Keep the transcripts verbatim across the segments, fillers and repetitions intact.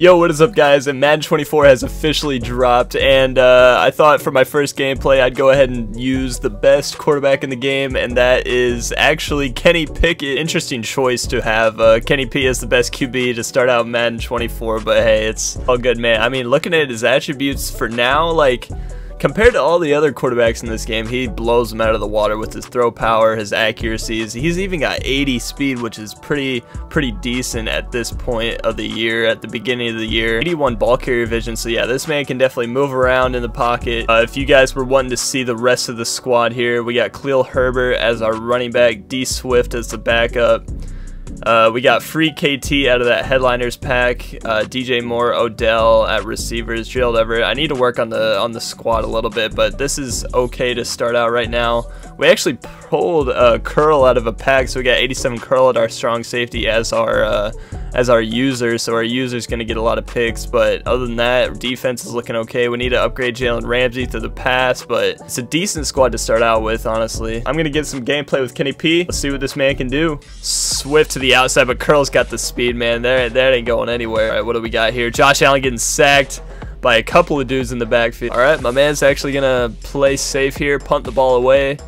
Yo, what is up, guys? And Madden twenty-four has officially dropped, and uh, I thought for my first gameplay I'd go ahead and use the best quarterback in the game, and that is actually Kenny Pickett. Interesting choice to have uh, Kenny P as the best Q B to start out Madden twenty-four, but hey, it's all good, man. I mean, looking at his attributes for now, like, compared to all the other quarterbacks in this game, he blows them out of the water with his throw power, his accuracies. He's even got eighty speed, which is pretty pretty decent at this point of the year, at the beginning of the year. eighty-one ball carrier vision, so yeah, this man can definitely move around in the pocket. Uh, if you guys were wanting to see the rest of the squad here, we got Khalil Herbert as our running back, D Swift as the backup. Uh, we got free K T out of that headliners pack, uh, D J Moore, Odell at receivers, Gerald Everett. I need to work on the on the squad a little bit, but this is okay to start out right now. We actually pulled uh, Curl out of a pack, so we got eighty-seven Curl at our strong safety as our uh, as our user, so our user's going to get a lot of picks. But other than that, defense is looking okay. We need to upgrade Jalen Ramsey to the pass, but it's a decent squad to start out with, honestly. I'm going to get some gameplay with Kenny P. Let's see what this man can do. Swift to the outside, but Curl's got the speed, man. That, that ain't going anywhere. All right, what do we got here? Josh Allen getting sacked by a couple of dudes in the backfield. All right, my man's actually going to play safe here, punt the ball away.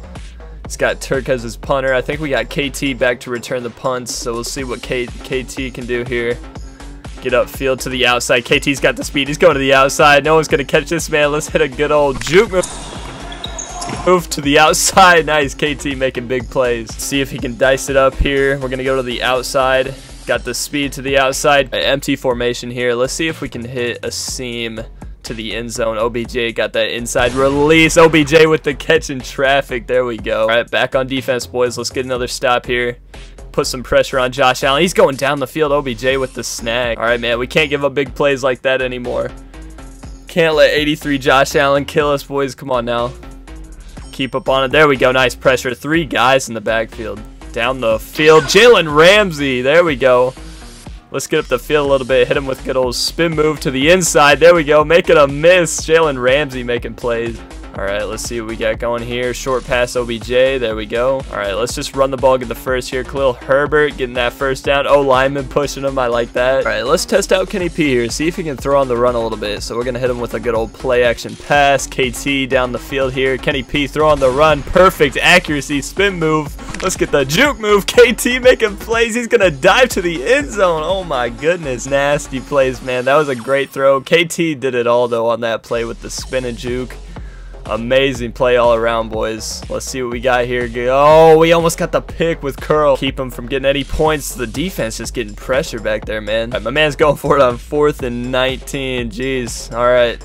It's got Turk as his punter. I think we got K T back to return the punts, so we'll see what K T can do here. Get upfield to the outside. K T's got the speed. He's going to the outside. No one's going to catch this man. Let's hit a good old juke move. Move to the outside. Nice. K T making big plays. See if he can dice it up here. We're going to go to the outside. Got the speed to the outside. An empty formation here. Let's see if we can hit a seam to the end zone. O B J got that inside release. O B J with the catch in traffic. There we go. All right, back on defense, boys. Let's get another stop here. Put some pressure on Josh Allen. He's going down the field. O B J with the snag. All right, man, we can't give up big plays like that anymore. Can't let eighty-three Josh Allen kill us, boys. Come on now. Keep up on it. There we go. Nice pressure. Three guys in the backfield. Down the field. Jalen Ramsey. There we go. Let's get up the field a little bit. Hit him with a good old spin move to the inside. There we go. Make it a miss. Jalen Ramsey making plays. All right, let's see what we got going here. Short pass O B J. There we go. All right, let's just run the ball, get the first here. Khalil Herbert getting that first down. Oh, lineman pushing him. I like that. All right, let's test out Kenny P here. See if he can throw on the run a little bit. So we're going to hit him with a good old play action pass. K T down the field here. Kenny P throw on the run. Perfect accuracy. Spin move. Let's get the juke move. K T making plays. He's going to dive to the end zone. Oh, my goodness. Nasty plays, man. That was a great throw. K T did it all, though, on that play with the spin and juke. Amazing play all around, boys. Let's see what we got here. Oh, we almost got the pick with Curl. Keep him from getting any points. The defense just getting pressure back there, man. All right, my man's going for it on fourth and nineteen. Jeez. All right.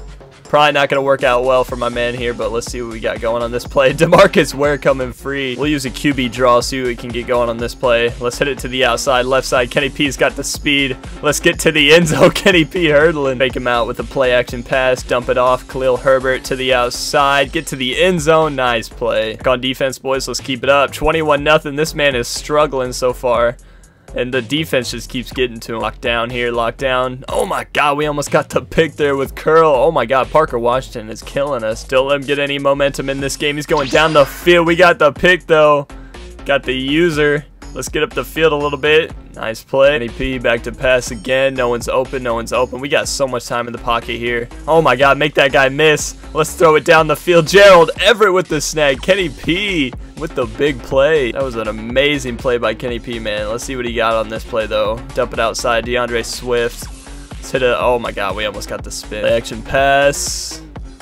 Probably not going to work out well for my man here, but let's see what we got going on this play. DeMarcus Ware coming free. We'll use a Q B draw, see what we can get going on this play. Let's hit it to the outside, left side. Kenny P's got the speed. Let's get to the end zone. Kenny P hurdling. Take him out with a play-action pass. Dump it off. Khalil Herbert to the outside. Get to the end zone. Nice play. Back on defense, boys. Let's keep it up. twenty-one nothing. This man is struggling so far, and the defense just keeps getting to him. Lock down here, lock down. Oh my god, we almost got the pick there with Curl. Oh my god, Parker Washington is killing us. Don't let him get any momentum in this game. He's going down the field. We got the pick though. Got the user. Let's get up the field a little bit. Nice play. N P back to pass again. No one's open. No one's open. We got so much time in the pocket here. Oh my god, make that guy miss. Let's throw it down the field. Gerald Everett with the snag. Kenny P with the big play. That was an amazing play by Kenny P, man. Let's see what he got on this play, though. Dump it outside. DeAndre Swift. Let's hit it. Oh my god, we almost got the spin. Action pass.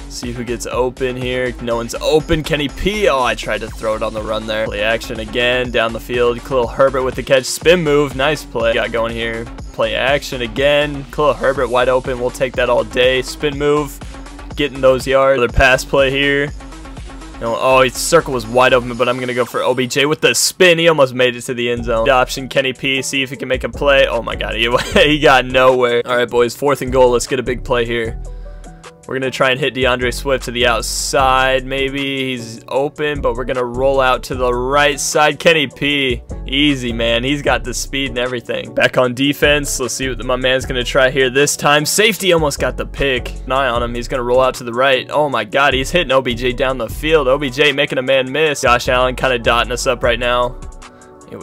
See who gets open here. No one's open. Kenny P. Oh, I tried to throw it on the run there. Play action again. Down the field. Khalil Herbert with the catch. Spin move. Nice play. Got going here. Play action again. Khalil Herbert wide open. We'll take that all day. Spin move. Getting those yards. Another pass play here. No, oh, his circle was wide open, but I'm going to go for O B J with the spin. He almost made it to the end zone. Option Kenny P. See if he can make a play. Oh, my God. He, he got nowhere. All right, boys. Fourth and goal. Let's get a big play here. We're going to try and hit DeAndre Swift to the outside. Maybe he's open, but we're going to roll out to the right side. Kenny P, easy, man. He's got the speed and everything. Back on defense. Let's see what my man's going to try here this time. Safety almost got the pick. An eye on him. He's going to roll out to the right. Oh, my God. He's hitting O B J down the field. O B J making a man miss. Josh Allen kind of dotting us up right now.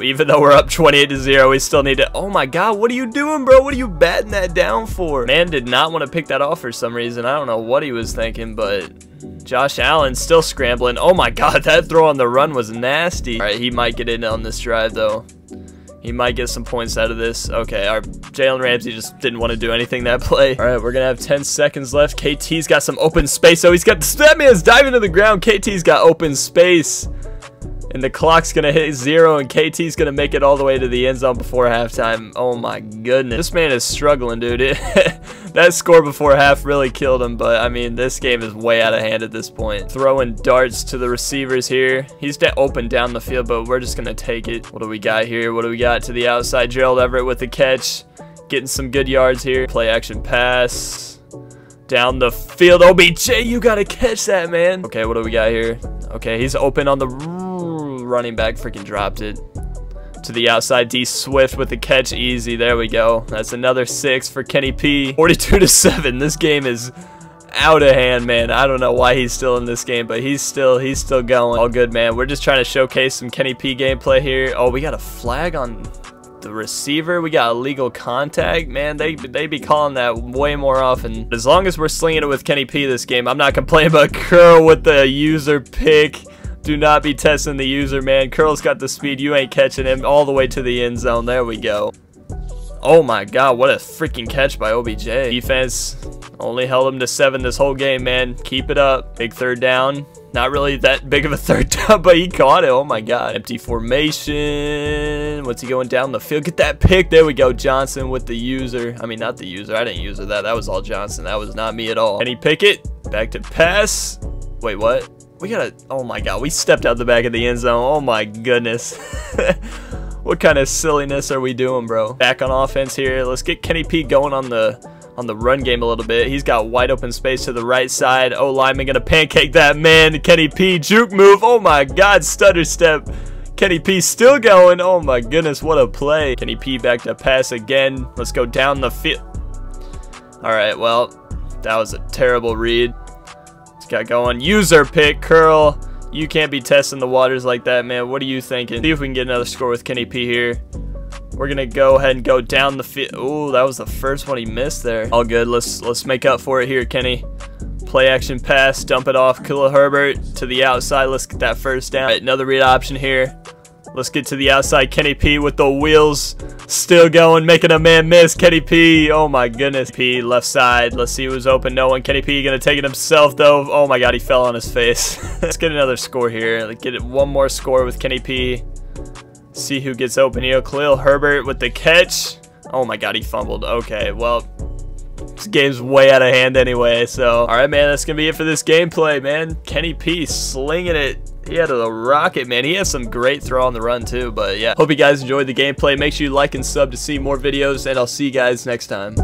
Even though we're up twenty-eight to zero, we still need to... Oh my god, what are you doing, bro? What are you batting that down for? Man did not want to pick that off for some reason. I don't know what he was thinking, but... Josh Allen still scrambling. Oh my god, that throw on the run was nasty. All right, he might get in on this drive, though. He might get some points out of this. Okay, our Jalen Ramsey just didn't want to do anything that play. All right, we're going to have ten seconds left. K T's got some open space. Oh, he's got... That man's diving to the ground. K T's got open space. And the clock's going to hit zero, and K T's going to make it all the way to the end zone before halftime. Oh, my goodness. This man is struggling, dude. It, that score before half really killed him, but, I mean, this game is way out of hand at this point. Throwing darts to the receivers here. He's open down the field, but we're just going to take it. What do we got here? What do we got to the outside? Gerald Everett with the catch. Getting some good yards here. Play action pass. Down the field. O B J, you got to catch that, man. Okay, what do we got here? Okay, he's open on the... running back freaking dropped it to the outside. D Swift with the catch, easy. There we go. That's another six for Kenny P. forty-two to seven. This game is out of hand, man. I don't know why he's still in this game, but he's still he's still going. All good, man. We're just trying to showcase some Kenny P gameplay here. Oh, we got a flag on the receiver. We got illegal contact, man. They they be calling that way more often. As long as we're slinging it with Kenny P this game, I'm not complaining. But Curl with the user pick. Do not be testing the user, man. Curl's got the speed. You ain't catching him. All the way to the end zone. There we go. Oh my god, what a freaking catch by O B J. Defense only held him to seven this whole game, man. Keep it up. Big third down. Not really that big of a third down, but he caught it. Oh my god. Empty formation. What's he going down the field? Get that pick. There we go. Johnson with the user. I mean, not the user. I didn't use her that. That was all Johnson. That was not me at all. And he pick it. Back to pass. Wait, what? We gotta, oh my god, we stepped out the back of the end zone. Oh my goodness. What kind of silliness are we doing, bro? Back on offense here. Let's get Kenny P going on the on the run game a little bit. He's got wide open space to the right side. Oh, lineman gonna pancake that man. Kenny P, juke move. Oh my god, stutter step. Kenny P still going. Oh my goodness, what a play. Kenny P back to pass again. Let's go down the field. All right, well, that was a terrible read. Got going. User pick. Curl, you can't be testing the waters like that, man. What are you thinking? See if we can get another score with Kenny P here. We're gonna go ahead and go down the field. Oh, that was the first one he missed there. All good. Let's let's make up for it here, Kenny. Play action pass. Dump it off. Khalil Herbert to the outside. Let's get that first down. All right, another read option here. Let's get to the outside. Kenny P with the wheels still going, making a man miss. Kenny P, oh my goodness. P left side. Let's see who's open. No one. Kenny P gonna take it himself though. Oh my god, he fell on his face. Let's get another score here. Let's get one more score with Kenny P. See who gets open here. Khalil Herbert with the catch. Oh my god, he fumbled. Okay, well, this game's way out of hand anyway. So, all right, man, that's gonna be it for this gameplay, man. Kenny P slinging it. He had a rocket, man. He has some great throw on the run, too. But, yeah. Hope you guys enjoyed the gameplay. Make sure you like and sub to see more videos. And I'll see you guys next time.